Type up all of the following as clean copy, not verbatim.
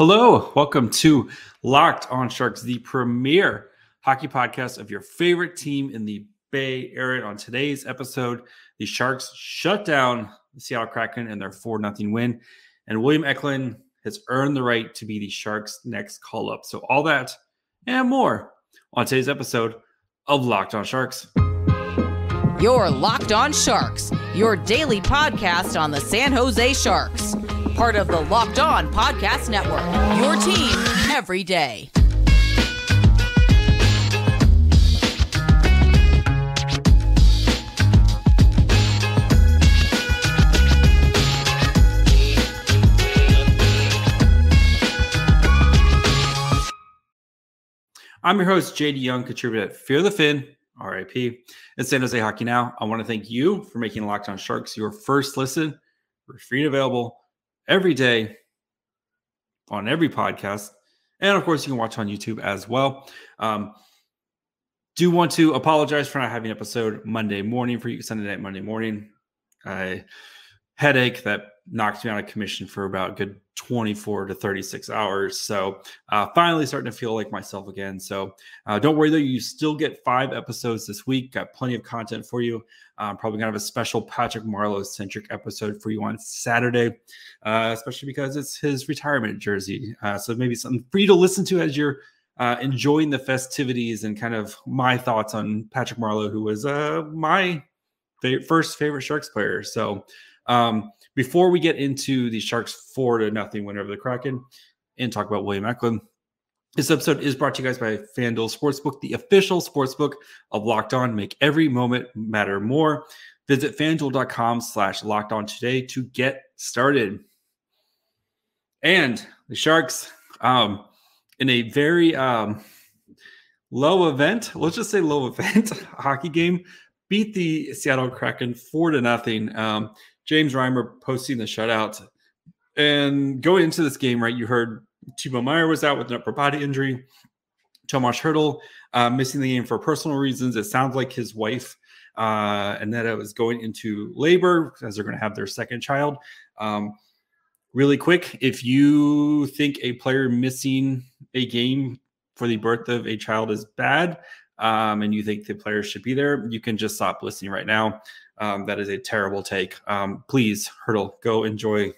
Hello, welcome to Locked On Sharks, the premier hockey podcast of your favorite team in the Bay Area. On today's episode, the Sharks shut down the Seattle Kraken in their 4-0 win, and William Eklund has earned the right to be the Sharks' next call-up. So all that and more on today's episode of Locked On Sharks. You're Locked On Sharks, your daily podcast on the San Jose Sharks. Part of the Locked On Podcast Network, your team every day. I'm your host, JD Young, contributor at Fear the Fin, RIP, and San Jose Hockey Now. I want to thank you for making Locked On Sharks your first listen. We're free and available every day on every podcast. And of course, you can watch on YouTube as well. Do want to apologize for not having an episode Monday morning for you, Sunday night, Monday morning. I headache that knocked me out of commission for about a good 24 to 36 hours. So finally starting to feel like myself again. So don't worry though, you still get 5 episodes this week. Got plenty of content for you. Probably gonna have a special Patrick Marleau centric episode for you on Saturday, especially because it's his retirement jersey. So maybe something for you to listen to as you're enjoying the festivities and kind of my thoughts on Patrick Marleau, who was my first favorite Sharks player. So before we get into the Sharks 4-0 win over the Kraken and talk about William Eklund, this episode is brought to you guys by FanDuel Sportsbook, the official sportsbook of Locked On. Make every moment matter more. Visit FanDuel.com/LockedOn today to get started. And the Sharks, in a very low event, let's just say low event hockey game, beat the Seattle Kraken 4-0. James Reimer posting the shutout. And going into this game, right, you heard Timo Meier was out with an upper body injury. Tomas Hertl missing the game for personal reasons. It sounds like his wife, Annetta, was going into labor as they're going to have their second child. Really quick, if you think a player missing a game for the birth of a child is bad, and you think the player should be there, you can just stop listening right now. That is a terrible take. Please, Hertl, go enjoy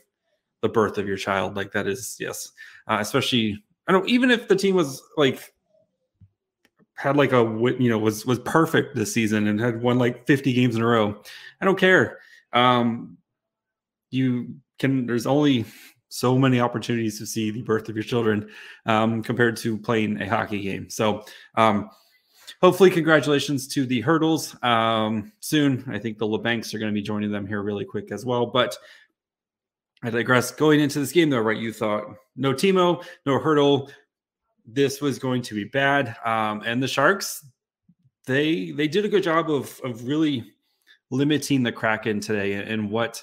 the birth of your child. Like that is, yes. Especially, I don't, even if the team was like, had like a, you know, was perfect this season and had won like 50 games in a row, I don't care. You can, there's only so many opportunities to see the birth of your children compared to playing a hockey game. So, hopefully, congratulations to the Hertls soon. I think the Labancs are going to be joining them here really quick as well. But I digress. Going into this game, though, right, you thought no Timo, no Hertl. This was going to be bad. And the Sharks, they did a good job of really limiting the Kraken today and what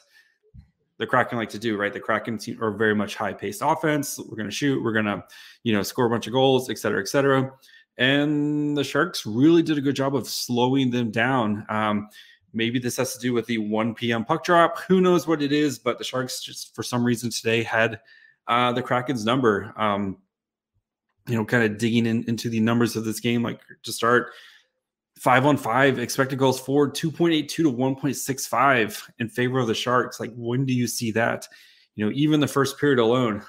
the Kraken like to do, right? The Kraken team are very much high-paced offense. We're going to shoot. We're going to, you know, score a bunch of goals, et cetera, et cetera. And the Sharks really did a good job of slowing them down. Maybe this has to do with the 1 p.m. puck drop. Who knows what it is, but the Sharks just for some reason today had the Kraken's number. You know, kind of digging into the numbers of this game, like to start 5-on-5, expected goals forward, 2.82 to 1.65 in favor of the Sharks. Like, when do you see that? You know, even the first period alone,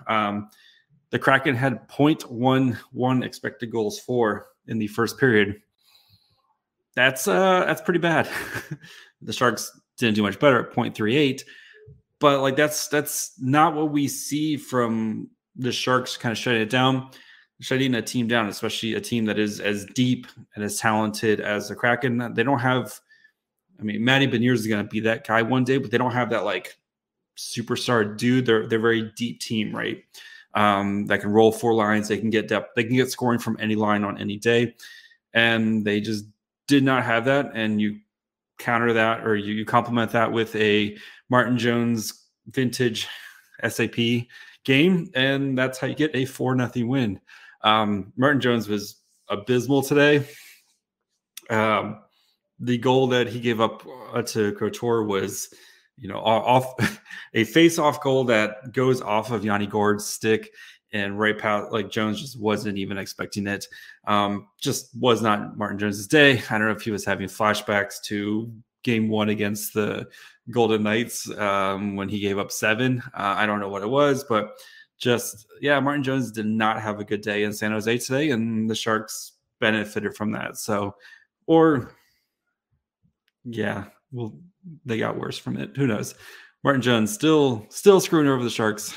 the Kraken had 0.11 expected goals for in the first period. That's pretty bad. The Sharks didn't do much better at 0.38, but like that's not what we see from the Sharks kind of shutting it down, shutting a team down, especially a team that is as deep and as talented as the Kraken. They don't have, I mean, Matty Beniers is going to be that guy one day, but they don't have that like superstar dude. They're a very deep team, right? That can roll 4 lines. They can get depth. They can get scoring from any line on any day. And they just did not have that. And you counter that, or you complement that with a Martin Jones vintage SAP game. And that's how you get a 4-0 win. Martin Jones was abysmal today. The goal that he gave up to Couture was, you know, off a face-off goal that goes off of Yanni Gord's stick and right past, like, Jones just wasn't even expecting it. Just was not Martin Jones's day. I don't know if he was having flashbacks to game one against the Golden Knights when he gave up 7. I don't know what it was, but just, yeah, Martin Jones did not have a good day in San Jose today, and the Sharks benefited from that. So, or, yeah, well, they got worse from it. Who knows? Martin Jones still screwing over the Sharks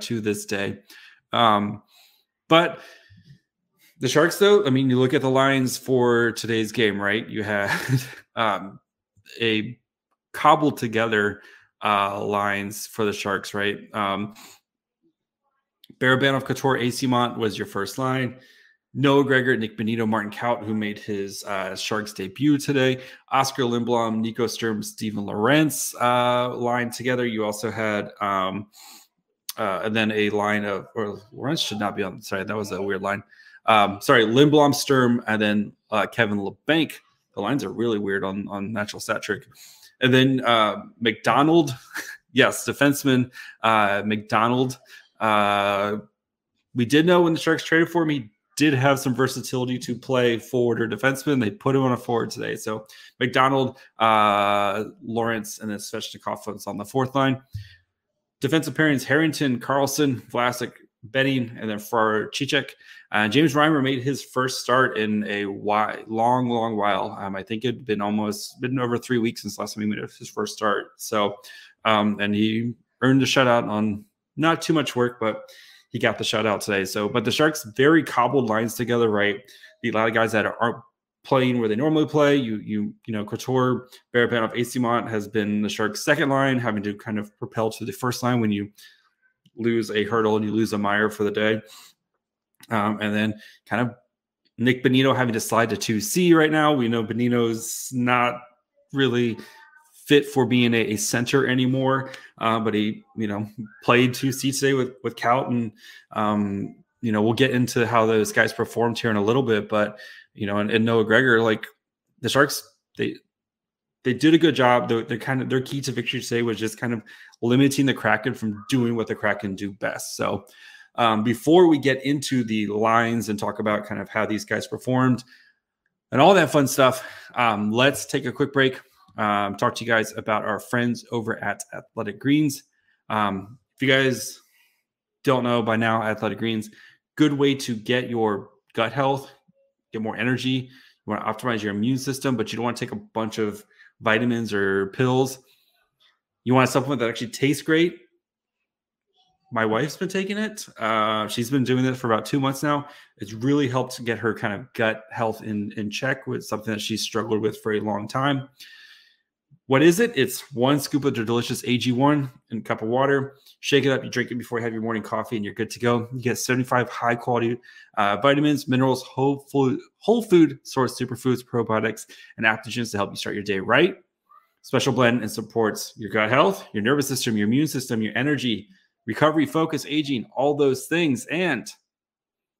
to this day. But the Sharks, though, I mean, you look at the lines for today's game, right? You had a cobbled together lines for the Sharks, right? Barabanov, Couture, Eyssimont was your first line. Noah Gregor, Nick Benito, Martin Kaut, who made his Sharks debut today. Oscar Lindblom, Nico Sturm, Steven Lorenz line together. You also had and then a line of, or Lorenz should not be on. Sorry, that was a weird line. Sorry, Lindblom, Sturm, and then Kevin Labanc. The lines are really weird on Natural Stat Trick. And then McDonald, yes, defenseman McDonald. We did know when the Sharks traded for him, he did have some versatility to play forward or defenseman. They put him on a forward today. So McDonald, Lawrence, and then Svechnikov on the fourth line. Defensive pairings, Harrington, Carlson, Vlasic, Benning, and then Ferraro, Cicek. James Reimer made his first start in a long while. I think it had been over 3 weeks since last time he made his first start. So, and he earned a shutout on not too much work, but he got the shutout today. So, but the Sharks very cobbled lines together, right? A lot of guys that aren't playing where they normally play. You know, Couture, Barabanov, Eyssimont has been the Sharks' second line, having to kind of propel to the first line when you lose a Hertl and you lose a Meier for the day. And then kind of Nick Benito having to slide to 2C right now. We know Benito's not really fit for being a center anymore, but he, you know, played 2C today with Kaut, and you know, we'll get into how those guys performed here in a little bit, but you know, and Noah Gregor, like, the Sharks, they did a good job. They're kind of, their key to victory today was just kind of limiting the Kraken from doing what the Kraken do best. So before we get into the lines and talk about kind of how these guys performed and all that fun stuff, let's take a quick break. Talk to you guys about our friends over at Athletic Greens. If you guys don't know by now, Athletic Greens, good way to get your gut health, get more energy. You want to optimize your immune system, but you don't want to take a bunch of vitamins or pills. You want a supplement that actually tastes great. My wife's been taking it. She's been doing this for about 2 months now. It's really helped get her kind of gut health in check with something that she's struggled with for a long time. What is it? It's 1 scoop of their delicious AG1 in a cup of water. Shake it up. You drink it before you have your morning coffee, and you're good to go. You get 75 high-quality vitamins, minerals, whole food source superfoods, probiotics, and adaptogens to help you start your day right. Special blend and supports your gut health, your nervous system, your immune system, your energy, recovery, focus, aging, all those things. And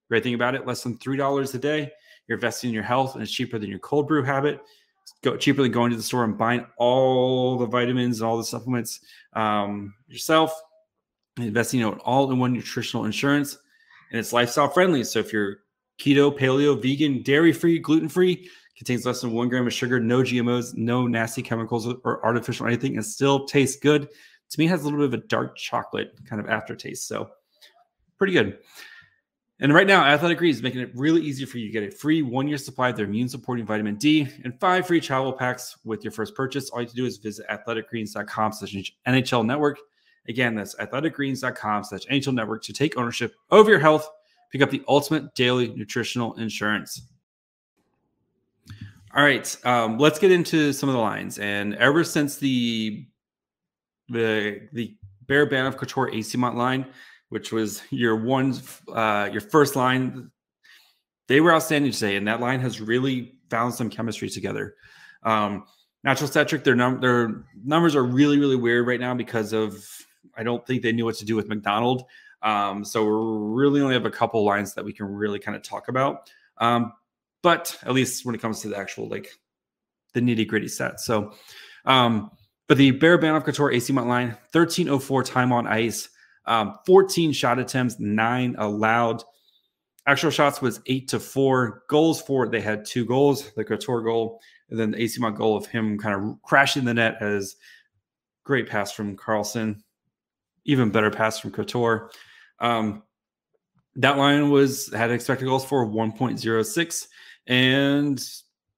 great thing about it, less than $3 a day. You're investing in your health, and it's cheaper than your cold brew habit. Cheaper than going to the store and buying all the vitamins and all the supplements yourself. Investing in all-in-one nutritional insurance, and it's lifestyle friendly. So if you're keto, paleo, vegan, dairy-free, gluten-free, contains less than 1 gram of sugar, no GMOs, no nasty chemicals or artificial anything, and still tastes good. To me, it has a little bit of a dark chocolate kind of aftertaste. So pretty good. And right now, Athletic Greens is making it really easy for you to get a free 1-year supply of their immune-supporting vitamin D and 5 free travel packs with your first purchase. All you have to do is visit athleticgreens.com/NHL Network. Again, that's athleticgreens.com/NHL Network to take ownership over your health. Pick up the ultimate daily nutritional insurance. All right, let's get into some of the lines. And ever since the Barabanov, Couture, Eyssimont line, which was your first line, they were outstanding today, and that line has really found some chemistry together. Natural Stat Trick, their numbers are really weird right now because of, I don't think they knew what to do with McDonald. So we really only have a couple lines that we can really kind of talk about. But at least when it comes to the actual, like, the nitty gritty set. So, but the Barabanov, Couture, Eyssimont line, 13:04 time on ice. 14 shot attempts, 9 allowed. Actual shots was 8-4. Goals for it, they had 2 goals, the Couture goal, and then the Eyssimont goal of him kind of crashing the net as great pass from Carlson. Even better pass from Couture. That line had expected goals for 1.06 and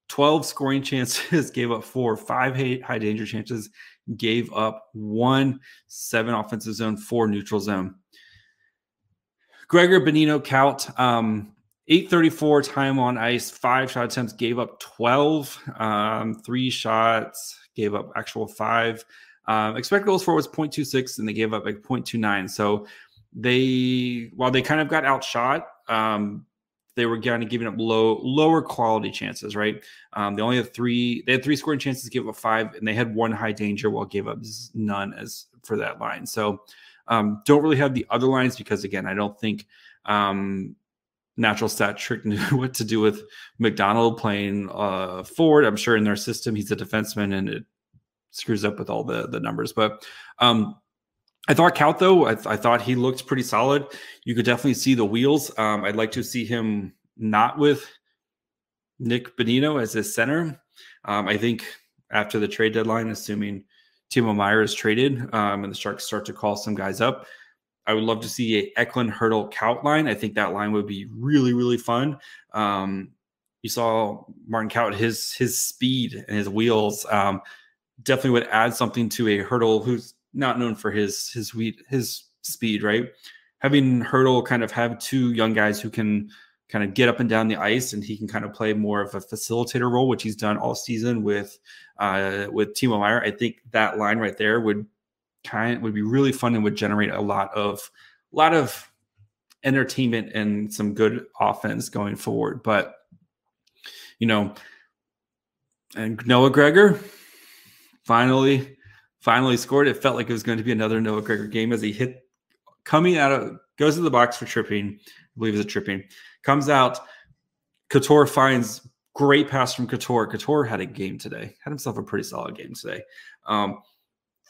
12 scoring chances, gave up 4, 5 high danger chances, gave up 1, 7 offensive zone, 4 neutral zone. Gregor, Benito, Kaut, 8:34 time on ice, 5 shot attempts, gave up 12, 3 shots, gave up actual 5. Expected goals for was 0.26 and they gave up like 0.29. So while they kind of got outshot, they were kind of giving up lower quality chances, right? They had 3 scoring chances, gave up 5, and they had 1 high danger while gave up none as for that line. So don't really have the other lines because, again, I don't think Natural Stat Trick knew what to do with McDonald playing forward. I'm sure in their system he's a defenseman and it screws up with all the numbers. But I thought Kaut, though, I thought he looked pretty solid. You could definitely see the wheels. I'd like to see him not with Nick Benito as his center. I think after the trade deadline, assuming Timo Meier is traded and the Sharks start to call some guys up, I would love to see a Eklund, Hertl, Kaut line. I think that line would be really, really fun. You saw Martin Kaut, his speed and his wheels definitely would add something to a Hertl who's not known for his speed, right? Having Hertl kind of have 2 young guys who can kind of get up and down the ice, and he can kind of play more of a facilitator role, which he's done all season with Timo Meier. I think that line right there would be really fun and would generate a lot of entertainment and some good offense going forward. But and Noah Gregor finally scored. It felt like it was going to be another Noah Gregor game as he goes to the box for tripping. I believe it's a tripping. Comes out. Couture finds great pass from Couture. Couture had a game today. Had himself a pretty solid game today.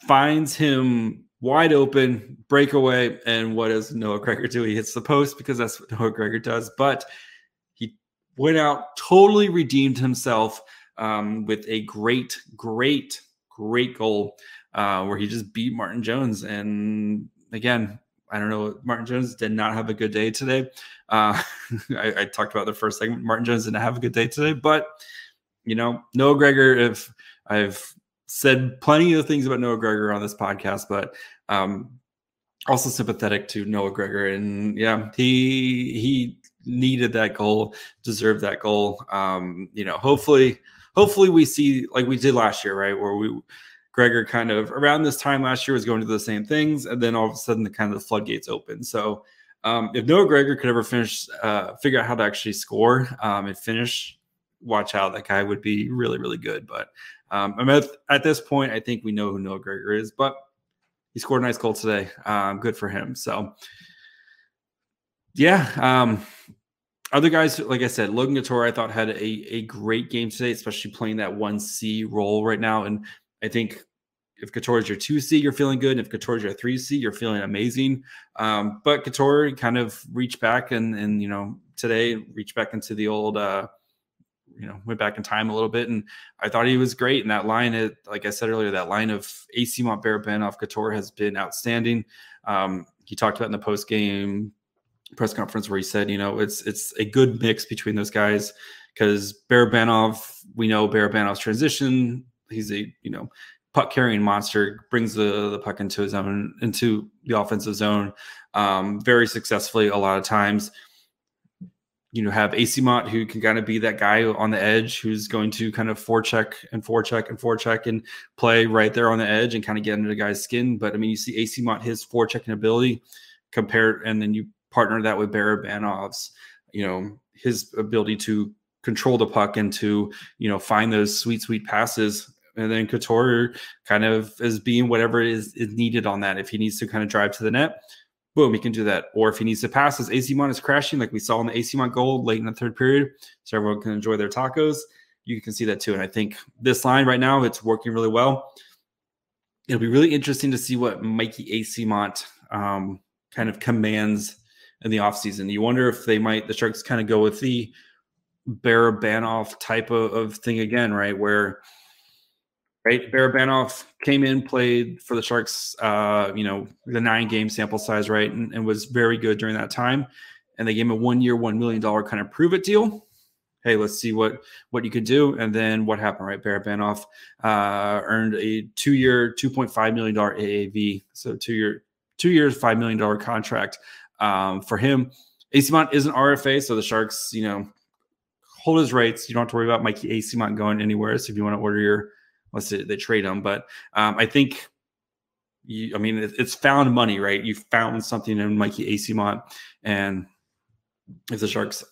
Finds him wide open, breakaway, and what does Noah Gregor do? He hits the post because that's what Noah Gregor does. But he went out, totally redeemed himself with a great goal where he just beat Martin Jones. And again, I don't know. Martin Jones did not have a good day today. I talked about the first segment. Martin Jones didn't have a good day today, but Noah Gregor, if I've said plenty of things about Noah Gregor on this podcast, but also sympathetic to Noah Gregor. And yeah, he needed that goal, deserved that goal. Hopefully we see like we did last year, right? Where Gregor kind of around this time last year was going to the same things, and then all of a sudden the floodgates open. So if Noah Gregor could ever figure out how to actually score and finish, watch out, that guy would be really, really good. But at this point, I think we know who Noah Gregor is, but he scored a nice goal today. Good for him. So yeah. Other guys, like I said, Logan Couture, I thought had a great game today, especially playing that 1C role right now. And I think if Couture is your 2C, you're feeling good. And if Couture is your 3C, you're feeling amazing. But Couture kind of reached back and today reached back into the old, went back in time a little bit. And I thought he was great. And that line, like I said earlier, that line of Eyssimont, Barabanov, Couture has been outstanding. He talked about in the post-game press conference where he said, it's a good mix between those guys because Barabanov, we know Barabanov's transition. He's a, puck carrying monster, brings the puck into his own, into the offensive zone very successfully a lot of times. Have Eyssimont who can kind of be that guy on the edge who's going to kind of forecheck and play right there on the edge and kind of get into the guy's skin. But I mean, you see Eyssimont, his forechecking ability compared, and then you partner that with Barabanov's, his ability to control the puck and to, find those sweet passes. And then Couture kind of is being whatever is needed on that. If he needs to kind of drive to the net, boom, he can do that. Or if he needs to pass, as Eyssimont is crashing, like we saw in the Eyssimont goal late in the third period, so everyone can enjoy their tacos, you can see that too. And I think this line right now, it's working really well. It'll be really interesting to see what Mikey Eyssimont kind of commands in the offseason. You wonder if they might, the Sharks kind of go with the Barabanov type of thing again, right? Where, right, Barabanov came in, played for the Sharks, you know, the 9-game sample size, right, and was very good during that time. And they gave him a 1-year, $1 million kind of prove-it deal. Hey, let's see what you could do. And then what happened, right? Barabanov earned a 2-year, $2.5 million AAV. So two years, $5 million contract for him. Eyssimont is an RFA, so the Sharks, you know, hold his rights. You don't have to worry about Mikey Eyssimont going anywhere. So if you want to order your, let's say they trade him. But I think, I mean, it's found money, right? You found something in Mikey Eyssimont. And if the Sharks,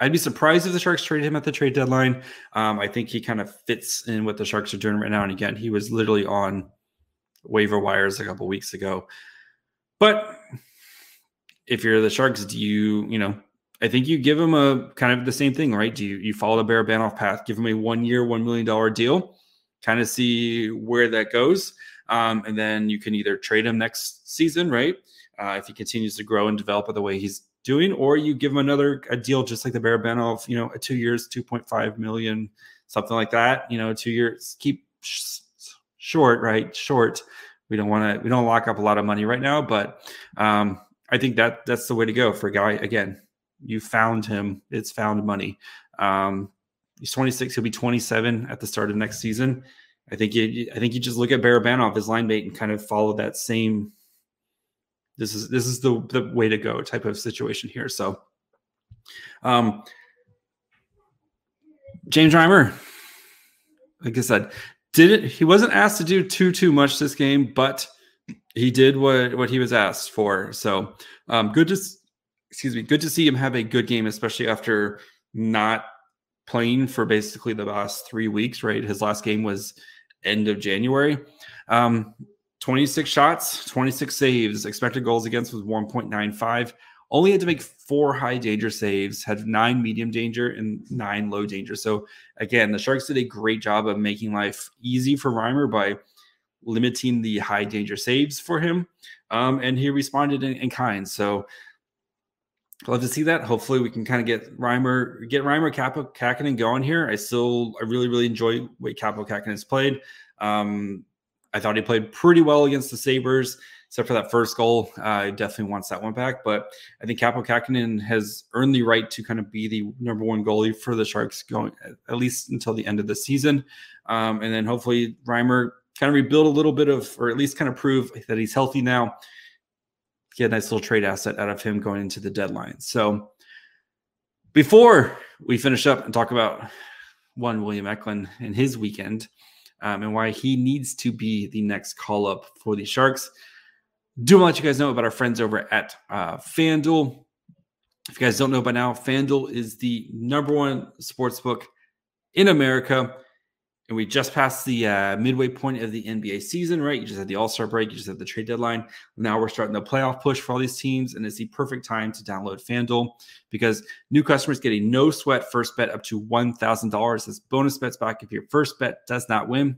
I'd be surprised if the Sharks traded him at the trade deadline. I think he kind of fits in what the Sharks are doing right now. And again, he was literally on waiver wires a couple weeks ago. But if you're the Sharks, do you, you know, I think you give him a kind of the same thing, right? Do you follow the Barabanov path, give him a 1-year, $1 million deal, kind of see where that goes. And then you can either trade him next season, right? If he continues to grow and develop the way he's doing, or you give him a deal just like the Barabanov, you know, a 2 years, $2.5 million, something like that. You know, 2 years, keep short, right? Short. We don't lock up a lot of money right now, but I think that's the way to go for a guy. Again, you found him; it's found money. He's 26; he'll be 27 at the start of next season. I think you just look at Barabanov, his line mate, and kind of follow that same. This is the way to go type of situation here. So James Reimer, like I said, he wasn't asked to do too much this game, but he did what he was asked for. So good to see him have a good game, especially after not playing for basically the last 3 weeks, right? His last game was end of January. 26 shots, 26 saves. Expected goals against was 1.95. Only had to make 4 high danger saves, had 9 medium danger and 9 low danger. So again, the Sharks did a great job of making life easy for Reimer by limiting the high danger saves for him. And he responded in kind. So I'd love to see that. Hopefully we can kind of get Reimer Kapokakinen going here. I really enjoy the way Kapokakinen has played. I thought he played pretty well against the Sabres, except for that first goal. He definitely wants that one back. But I think Kapokakinen has earned the right to kind of be the #1 goalie for the Sharks going at least until the end of the season. And then hopefully Reimer kind of rebuild a little bit of, or at least kind of prove that he's healthy now. Get a nice little trade asset out of him going into the deadline. So before we finish up and talk about William Eklund and his weekend, and why he needs to be the next call-up for the Sharks, do want to let you guys know about our friends over at FanDuel. If you guys don't know by now, FanDuel is the #1 sportsbook in America. And we just passed the midway point of the NBA season, right? You just had the All-Star break. You just had the trade deadline. Now we're starting the playoff push for all these teams, and it's the perfect time to download FanDuel because new customers get a no-sweat first bet up to $1,000. That's bonus bets back if your first bet does not win.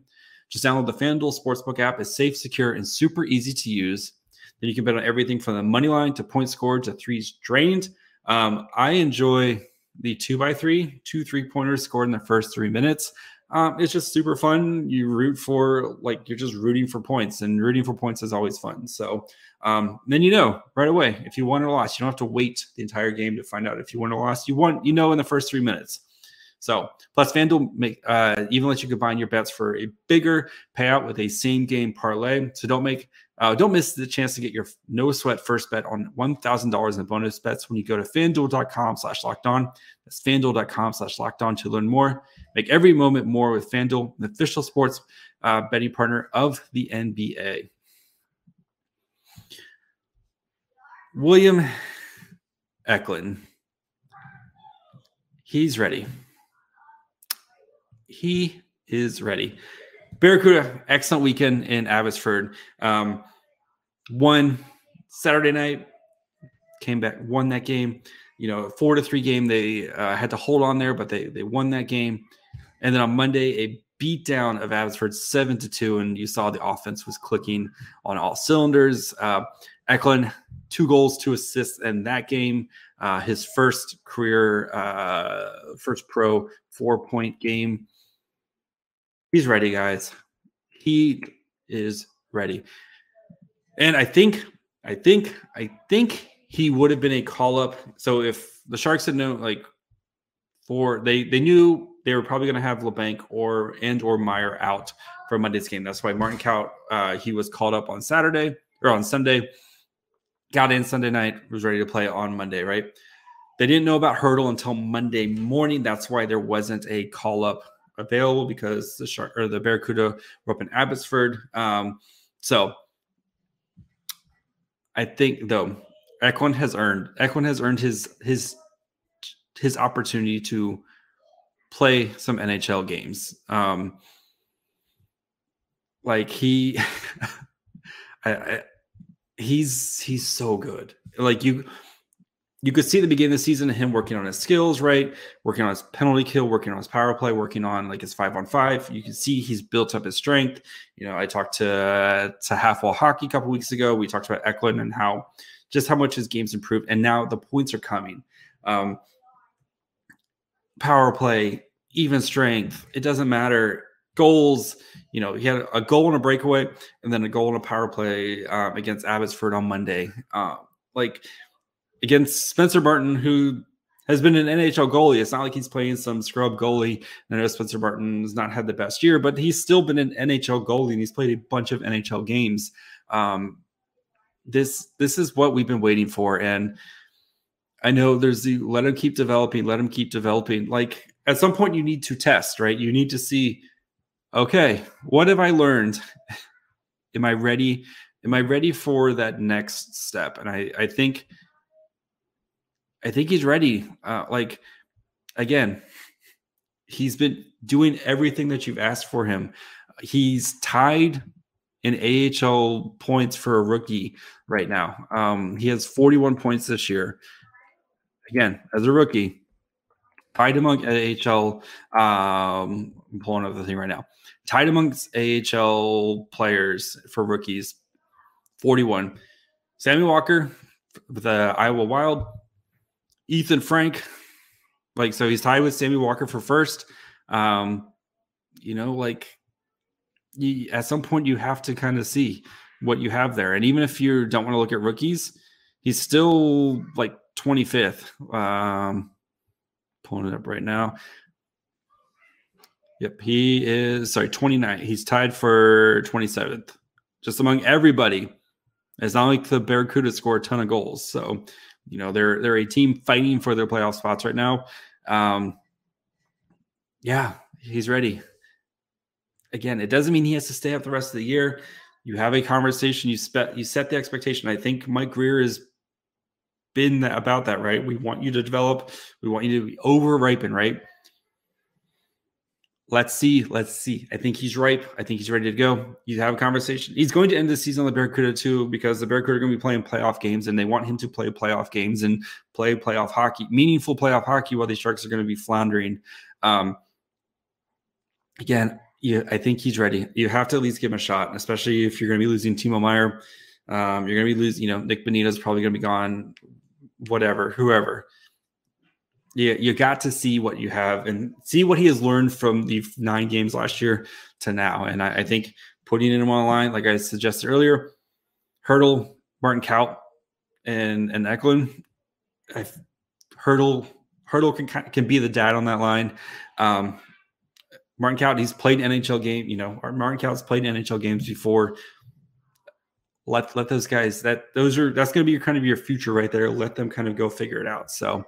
Just download the FanDuel Sportsbook app. It's safe, secure, and super easy to use. Then you can bet on everything from the money line to points scored to threes drained. I enjoy the 2x3, 2 3-pointers scored in the first 3 minutes. It's just super fun. You're just rooting for points, and rooting for points is always fun. So then you know right away if you won or lost. You don't have to wait the entire game to find out if you won or lost. You won, you know, in the first 3 minutes. So plus FanDuel even lets you combine your bets for a bigger payout with a same game parlay. So don't miss the chance to get your no sweat first bet on $1,000 in bonus bets when you go to fanduel.com/lockedon. That's fanduel.com/lockedon to learn more. Make every moment more with FanDuel, the official sports betting partner of the NBA. William Eklund, he's ready. He is ready. Barracuda, excellent weekend in Abbotsford. Won Saturday night, came back, won that game. You know, 4-3 game. They had to hold on there, but they won that game. And then on Monday, a beatdown of Abbotsford 7-2, and you saw the offense was clicking on all cylinders. Eklund 2 goals, 2 assists in that game. His first career, first pro 4-point game. He's ready, guys. He is ready. And I think he would have been a call-up. So if the Sharks had known, like, they knew they were probably going to have Labanc or Meier out for Monday's game. That's why Martin Kaut, he was called up on Saturday or on Sunday, got in Sunday night, was ready to play on Monday, right? They didn't know about Hertl until Monday morning. That's why there wasn't a call-up available, because the Shark or the Barracuda were up in Abbotsford. So I think, though, Eklund has earned his opportunity to play some NHL games. He's so good. Like, you could see at the beginning of the season him working on his skills, right? Working on his penalty kill, working on his power play, working on like his 5-on-5. You can see he's built up his strength. You know, I talked to Half Wall Hockey a couple weeks ago. We talked about Eklund and how much his game's improved, and now the points are coming. Power play, even strength, it doesn't matter. Goals, you know, he had a goal and a breakaway, and then a goal and a power play against Abbotsford on Monday. Against Spencer Martin, who has been an NHL goalie. It's not like he's playing some scrub goalie. I know Spencer Martin has not had the best year, but he's still been an NHL goalie, and he's played a bunch of NHL games. This is what we've been waiting for. And I know there's the let him keep developing. Like, at some point you need to test, right? You need to see, okay, what have I learned? Am I ready? Am I ready for that next step? And I think he's ready. Again, he's been doing everything that you've asked for him. He's tied in AHL points for a rookie right now. He has 41 points this year. Again, as a rookie, tied among AHL. I'm pulling up the thing right now. Tied amongst AHL players for rookies, 41. Sammy Walker with the Iowa Wild. Ethan Frank, so he's tied with Sammy Walker for first. At some point you have to kind of see what you have there. And even if you don't want to look at rookies, he's still 25th. Pulling it up right now. Yep, he is 29th. He's tied for 27th, just among everybody. It's not like the Barracuda score a ton of goals, so. You know, they're a team fighting for their playoff spots right now. Yeah, he's ready. Again, it doesn't mean he has to stay up the rest of the year. You have a conversation. You set the expectation. I think Mike Greer has been about that, right? We want you to develop. We want you to be over-ripen, right? Let's see. I think he's ripe. I think he's ready to go. You have a conversation. He's going to end the season on the Barracuda too, because the Barracuda are going to be playing playoff games, and they want him to play playoff games and play playoff hockey, meaningful playoff hockey, while the Sharks are going to be floundering. I think he's ready. You have to at least give him a shot, especially if you're going to be losing Timo Meier. You're going to be losing, Nick Benito is probably going to be gone, whatever, whoever. Yeah, you got to see what you have and see what he has learned from the 9 games last year to now. And I think putting him on the line, like I suggested earlier, Hertl, Martin Kaut, and Eklund. Hertl can be the dad on that line. Martin Kaut, he's played NHL game. Martin Kaut's played NHL games before. Let those guys that's going to be your future right there. Let them kind of go figure it out. So.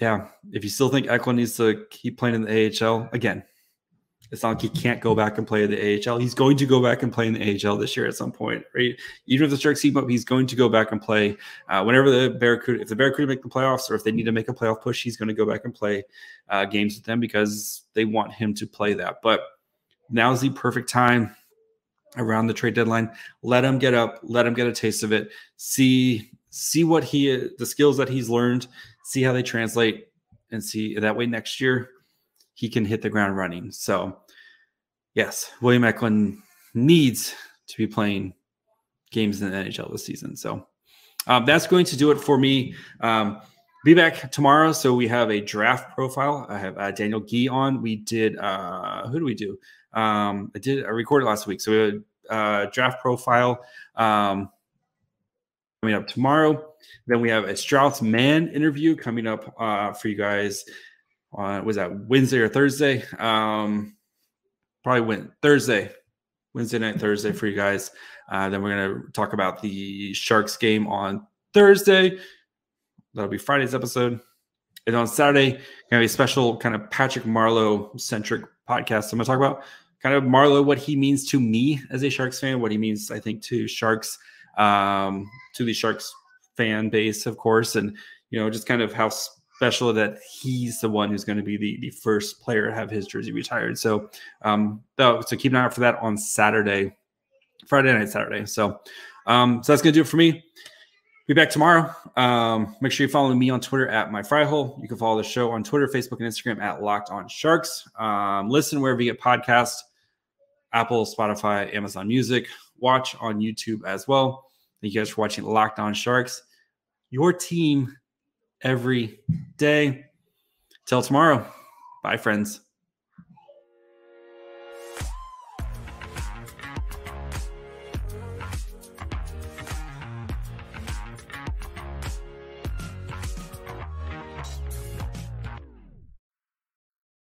Yeah, if you still think Eklund needs to keep playing in the AHL, again, it's not like he can't go back and play in the AHL. He's going to go back and play in the AHL this year at some point, right? Even if the Sharks keep up, he's going to go back and play. Whenever if the Barracuda make the playoffs, or if they need to make a playoff push, he's going to go back and play games with them, because they want him to play that. But now's the perfect time around the trade deadline. Let him get up. Let him get a taste of it. See what the skills that he's learned. See how they translate, and see that way next year he can hit the ground running. So yes, William Eklund needs to be playing games in the NHL this season. So that's going to do it for me. Be back tomorrow. So we have a draft profile. I have Daniel Gee on. We did, who do we do? I recorded last week. So we had a draft profile coming up tomorrow. Then we have a Strauss Mann interview coming up for you guys on, was that Wednesday or Thursday? Probably went Thursday, Wednesday night, Thursday for you guys. Then we're going to talk about the Sharks game on Thursday. That'll be Friday's episode. And on Saturday, going to be a special kind of Patrick Marleau centric podcast. I'm going to talk about kind of Marleau, what he means to me as a Sharks fan, what he means, I think, to Sharks, to the Sharks fan base, of course. And, you know, just kind of how special that he's the one who's going to be the first player to have his jersey retired. So, so keep an eye out for that on Saturday, Friday night, Saturday. So, so that's going to do it for me. Be back tomorrow. Make sure you follow me on Twitter at MyFryHole. You can follow the show on Twitter, Facebook, and Instagram at Locked On Sharks. Listen wherever you get podcasts, Apple, Spotify, Amazon Music. Watch on YouTube as well. Thank you guys for watching Locked On Sharks, your team every day. Till tomorrow. Bye, friends.